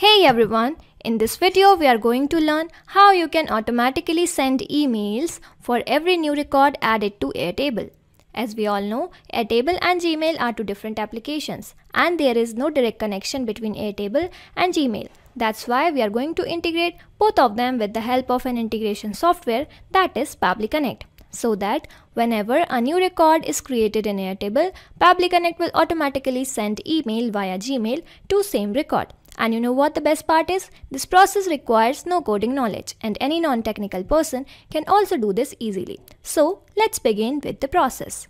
Hey everyone, in this video we are going to learn how you can automatically send emails for every new record added to Airtable. As we all know, Airtable and Gmail are two different applications and there is no direct connection between Airtable and Gmail. That's why we are going to integrate both of them with the help of an integration software, that is Pabbly Connect. So that whenever a new record is created in Airtable, Pabbly Connect will automatically send email via Gmail to same record. And you know what the best part is? This process requires no coding knowledge and any non-technical person can also do this easily. So let's begin with the process.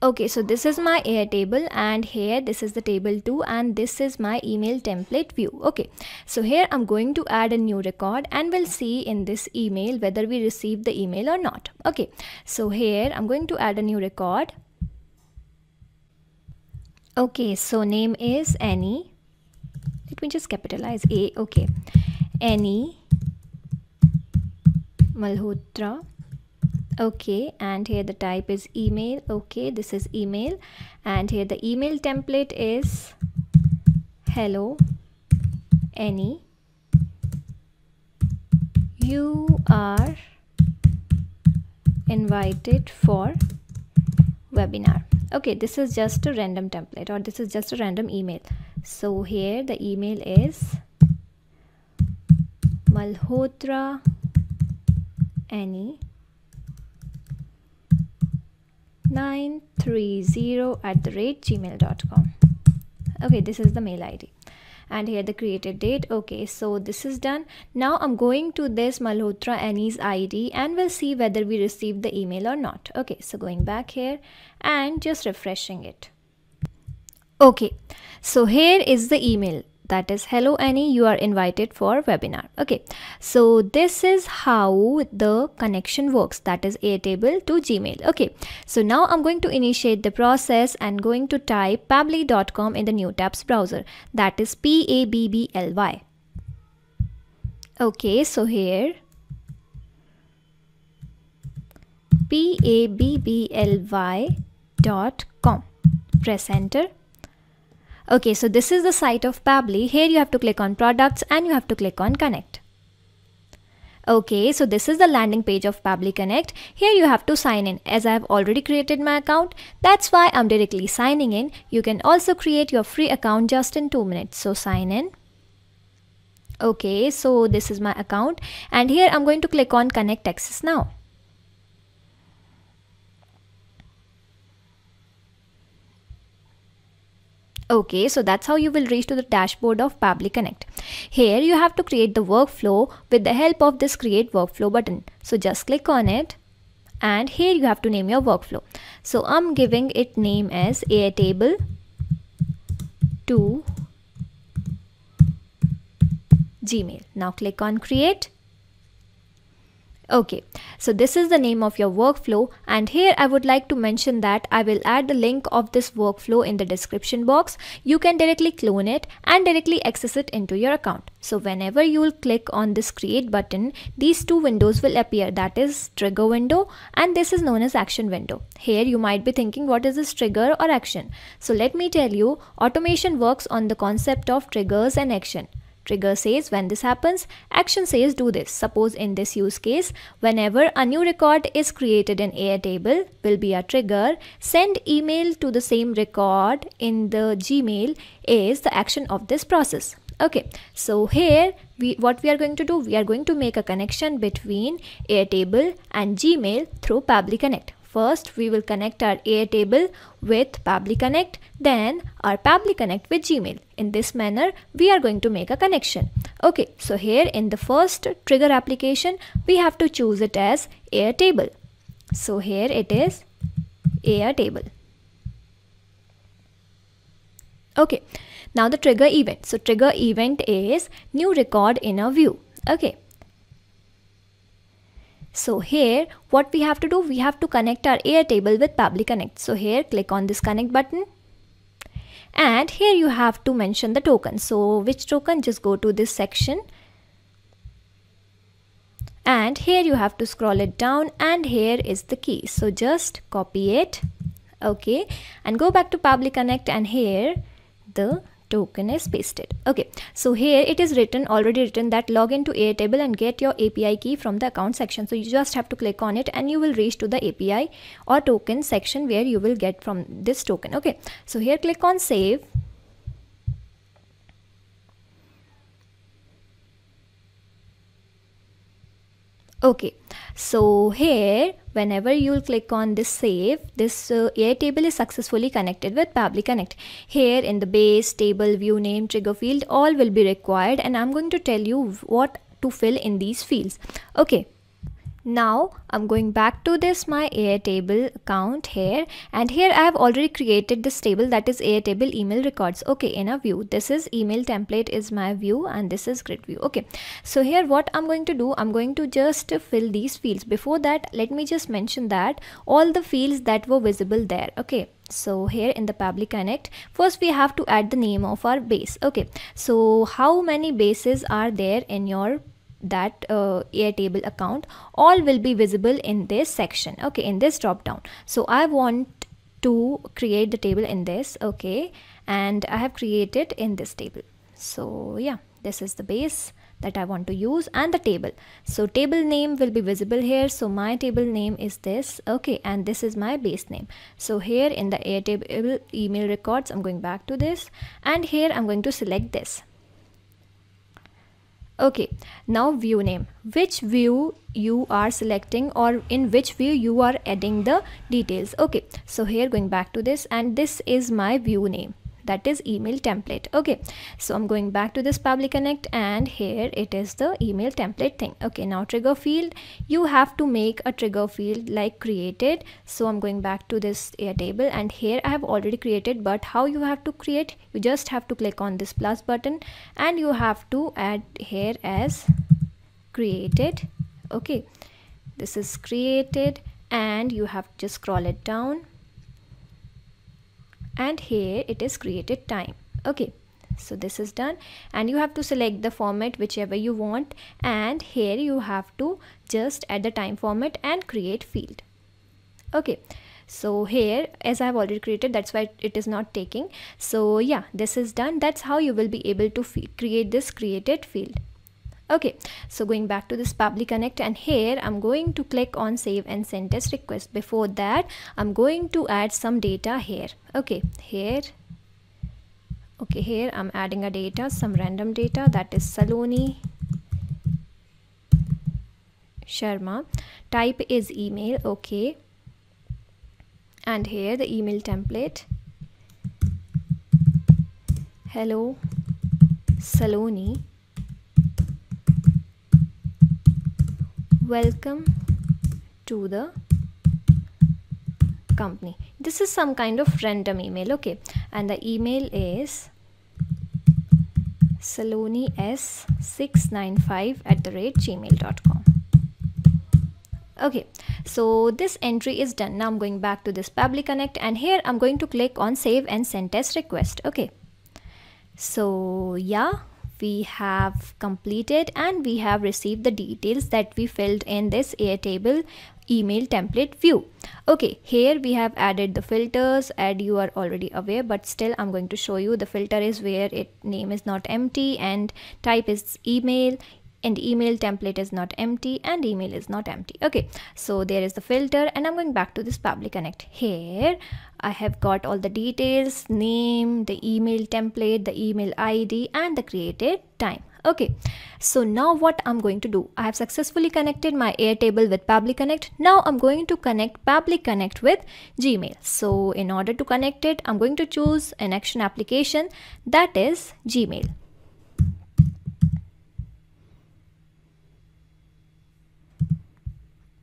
Okay, so this is my Airtable and here this is the table 2 and this is my email template view. Okay, so here I'm going to add a new record and we'll see in this email whether we receive the email or not. Okay, so here I'm going to add a new record. Okay, so name is Annie. Let me just capitalize A. Okay, Annie Malhotra. Okay, and here the type is email. Okay, this is email and here the email template is hello Annie, you are invited for webinar. Okay, this is just a random template or this is just a random email. So here the email is Malhotra Annie 930@gmail.com. Okay, this is the mail ID. And here the created date. Okay, so this is done. Now I'm going to this Malhotra Annie's ID and we'll see whether we received the email or not. Okay, so going back here and just refreshing it. Okay, so here is the email that is hello Annie, you are invited for webinar. Okay, so this is how the connection works, that is Airtable to Gmail. Okay, so now I'm going to initiate the process and going to type pabbly.com in the new tabs browser, that is Pabbly. Okay, so here pabbly.com, press enter. Okay, so this is the site of Pabbly. Here you have to click on products and you have to click on connect. Okay, so this is the landing page of Pabbly Connect. Here you have to sign in. As I have already created my account, that's why I'm directly signing in. You can also create your free account just in 2 minutes. So sign in. Okay, so this is my account and here I'm going to click on connect access now. Okay, so that's how you will reach to the dashboard of Pabbly Connect. Here you have to create the workflow with the help of this create workflow button. So just click on it and here you have to name your workflow. So I'm giving it name as Airtable to Gmail. Now click on create. Okay, so this is the name of your workflow and here I would like to mention that I will add the link of this workflow in the description box. You can directly clone it and directly access it into your account. So whenever you will click on this create button, these two windows will appear, that is trigger window and this is known as action window. Here you might be thinking what is this trigger or action? So let me tell you, automation works on the concept of triggers and action. Trigger says when this happens, action says do this. Suppose in this use case, whenever a new record is created in Airtable will be a trigger, send email to the same record in the Gmail is the action of this process. Okay, so here what we are going to do, we are going to make a connection between Airtable and Gmail through Pabbly Connect. First, we will connect our Airtable with Pabbly Connect, then our Pabbly Connect with Gmail. In this manner, we are going to make a connection. Okay, so here in the first trigger application, we have to choose it as Airtable. So here it is Airtable. Okay, now the trigger event. So trigger event is new record in a view. Okay. So here what we have to do, we have to connect our Airtable with Pabbly Connect. So here click on this connect button and here you have to mention the token. So which token? Just go to this section and here you have to scroll it down and here is the key. So just copy it, okay, and go back to Pabbly Connect and here the token is pasted. Okay, so here it is already written that log into Airtable and get your API key from the account section. So you just have to click on it and you will reach to the API or token section where you will get from this token. Okay, so here click on save. Okay, so here whenever you'll click on this save, this Airtable is successfully connected with Pabbly Connect. Here in the base, table, view name, trigger field, all will be required, and I'm going to tell you what to fill in these fields. Okay, now I'm going back to this my Airtable account here, and here I have already created this table, that is Airtable email records. Okay, in a view, this is email template is my view and this is grid view. Okay, so here what I'm going to do, I'm going to just fill these fields. Before that, let me just mention that all the fields that were visible there. Okay, so here in the Pabbly Connect, first we have to add the name of our base. Okay, so how many bases are there in your that Airtable account, all will be visible in this section. Okay, in this drop down. So I want to create the table in this. Okay, and I have created in this table. So yeah, this is the base that I want to use and the table. So table name will be visible here. So my table name is this. Okay, and this is my base name. So here in the Airtable email records, I'm going back to this, and here I'm going to select this. Okay, now view name, which view you are selecting or in which view you are adding the details. Okay, so here going back to this, and this is my view name, that is email template. Okay, so I'm going back to this Pabbly Connect, and here it is the email template thing. Okay, now trigger field, you have to make a trigger field like created. So I'm going back to this Airtable, and here I have already created, but how you have to create, you just have to click on this plus button and you have to add here as created. Okay, this is created, and you have to just scroll it down, and here it is created time. Okay, so this is done, and you have to select the format whichever you want, and here you have to just add the time format and create field. Okay, so here as I have already created, that's why it is not taking. So yeah, this is done. That's how you will be able to create this created field. Okay, so going back to this Pabbly Connect, and here I'm going to click on save and send as request. Before that, I'm going to add some data here. Okay, here I'm adding a data, some random data, that is Saloni Sharma, type is email. Okay, and here the email template, hello Saloni, welcome to the company. This is some kind of random email. Okay, and the email is saloni s695@gmail.com. Okay, so this entry is done. Now I'm going back to this Pabbly Connect, and here I'm going to click on save and send as request. Okay, so yeah, we have completed and we have received the details that we filled in this Airtable email template view. Okay, here we have added the filters, and you are already aware, but still I'm going to show you. The filter is where it name is not empty and type is email, and email template is not empty and email is not empty. Okay, so there is the filter, and I'm going back to this Pabbly Connect. Here I have got all the details, name, the email template, the email ID, and the created time. Okay, so now what I'm going to do, I have successfully connected my Airtable with Pabbly Connect. Now I'm going to connect Pabbly Connect with Gmail. So in order to connect it, I'm going to choose an action application, that is Gmail.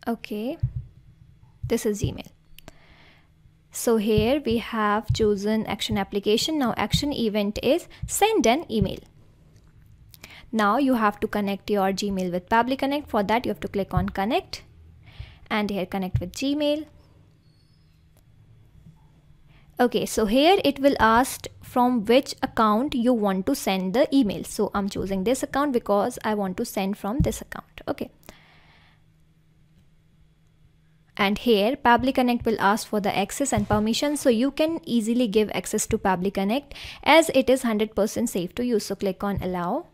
Okay, this is Gmail. So here we have chosen action application. Now action event is send an email. Now you have to connect your Gmail with Pabbly Connect. For that, you have to click on connect, and here connect with Gmail. Okay, so here it will ask from which account you want to send the email. So I'm choosing this account because I want to send from this account. Okay, And here Pabbly Connect will ask for the access and permission, so you can easily give access to Pabbly Connect as it is 100% safe to use. So click on allow.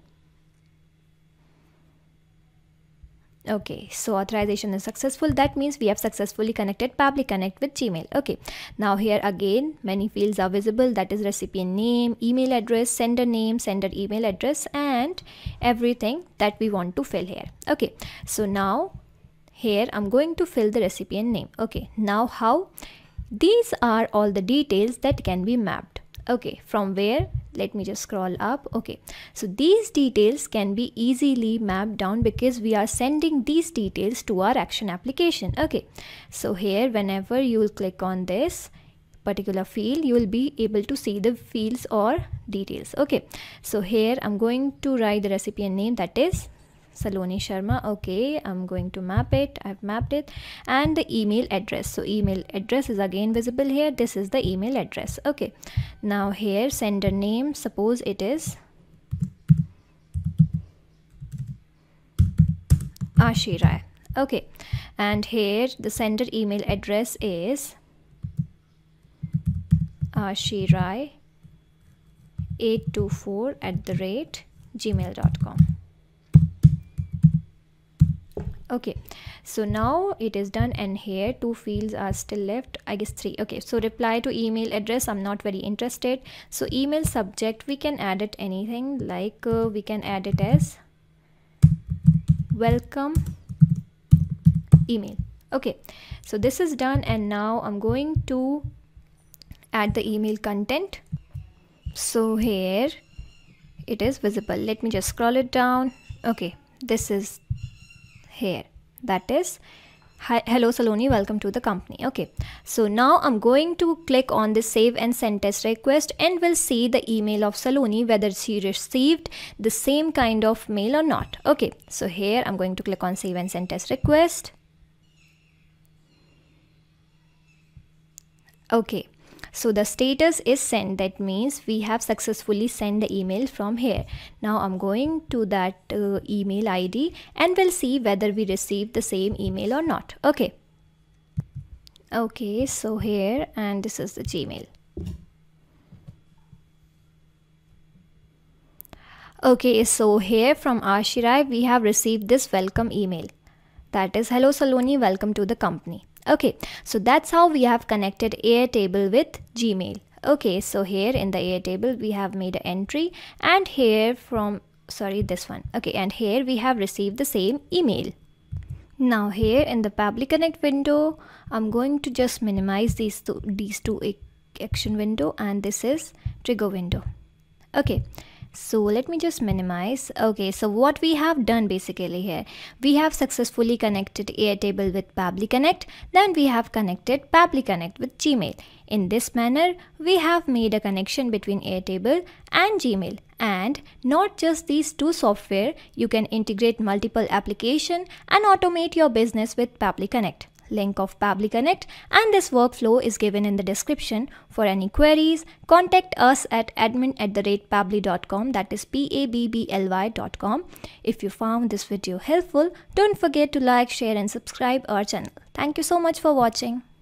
Okay, so authorization is successful. That means we have successfully connected Pabbly Connect with Gmail. Okay, now here again many fields are visible, that is recipient name, email address, sender name, sender email address, and everything that we want to fill here. Okay, so now here I'm going to fill the recipient name. Okay, now how? These are all the details that can be mapped. Okay, from where? Let me just scroll up. Okay, so these details can be easily mapped down because we are sending these details to our action application. Okay, so here whenever you will click on this particular field, you will be able to see the fields or details. Okay, so here I'm going to write the recipient name, that is Saloni Sharma. Okay, I'm going to map it. I've mapped it. And the email address, so email address is again visible here. This is the email address. Okay, now here sender name, suppose it is Ashirai. Okay, and here the sender email address is Ashirai 824@gmail.com. Okay, so now it is done, and here two fields are still left, I guess three. Okay, so reply to email address, I'm not very interested. So email subject, we can add it anything, like we can add it as welcome email. Okay, so this is done, and now I'm going to add the email content. So here it is visible, let me just scroll it down. Okay, this is here, that is hi, hello Saloni, welcome to the company. Okay, so now I'm going to click on the save and send test request, and we'll see the email of Saloni, whether she received the same kind of mail or not. Okay, so here I'm going to click on save and send test request. Okay, so the status is sent, that means we have successfully sent the email from here. Now I'm going to that email ID, and we'll see whether we received the same email or not. Okay. Okay, so here, and this is the Gmail. Okay, so here from Ashirai, we have received this welcome email. That is, hello Saloni, welcome to the company. Okay, so that's how we have connected Airtable with Gmail. Okay, so here in the Airtable we have made an entry, and here from, sorry, this one. Okay, and here we have received the same email. Now here in the Pabbly Connect window, I'm going to just minimize these two action window, and this is trigger window. Okay, so let me just minimize. Okay, so what we have done basically here, we have successfully connected Airtable with Pabbly Connect, then we have connected Pabbly Connect with Gmail. In this manner, we have made a connection between Airtable and Gmail. And not just these two software, you can integrate multiple applications and automate your business with Pabbly Connect. Link of Pabbly Connect and this workflow is given in the description. For any queries, contact us at admin@pabbly.com, that is pabbly.com. If you found this video helpful, don't forget to like, share and subscribe our channel. Thank you so much for watching.